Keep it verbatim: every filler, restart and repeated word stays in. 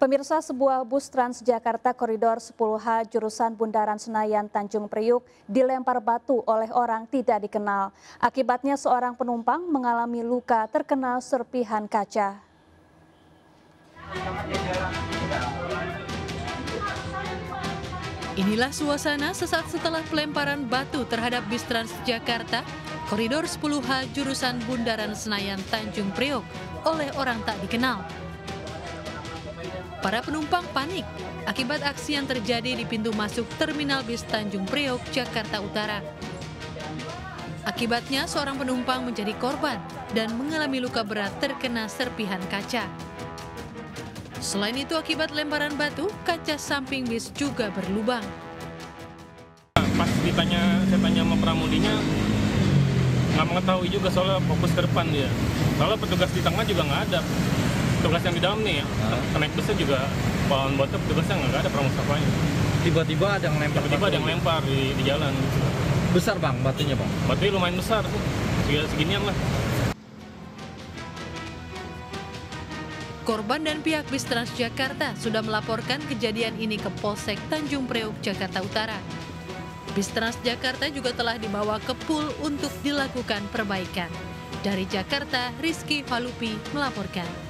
Pemirsa, sebuah bus Transjakarta Koridor sepuluh H jurusan Bundaran Senayan Tanjung Priok dilempar batu oleh orang tidak dikenal. Akibatnya seorang penumpang mengalami luka terkena serpihan kaca. Inilah suasana sesaat setelah pelemparan batu terhadap Bistrans Jakarta Koridor sepuluh H jurusan Bundaran Senayan Tanjung Priok oleh orang tak dikenal. Para penumpang panik akibat aksi yang terjadi di pintu masuk terminal bis Tanjung Priok, Jakarta Utara. Akibatnya seorang penumpang menjadi korban dan mengalami luka berat terkena serpihan kaca. Selain itu akibat lemparan batu, kaca samping bis juga berlubang. Pas ditanya, saya tanya sama pramudinya, nggak mengetahui juga soalnya fokus ke depan dia. Soalnya petugas di tengah juga nggak ada. Tugas yang di dalam nih, naik busnya juga pohon batu, tugasnya nggak ada pramusapannya. Tiba-tiba ada yang lempar. Tiba-tiba ada yang lempar di, di jalan. Besar bang, batunya bang? Batunya lumayan besar, segini seginian lah. Korban dan pihak bis Transjakarta sudah melaporkan kejadian ini ke Polsek Tanjung Priok, Jakarta Utara. Bis Transjakarta juga telah dibawa ke Pul untuk dilakukan perbaikan. Dari Jakarta, Rizky Falupi melaporkan.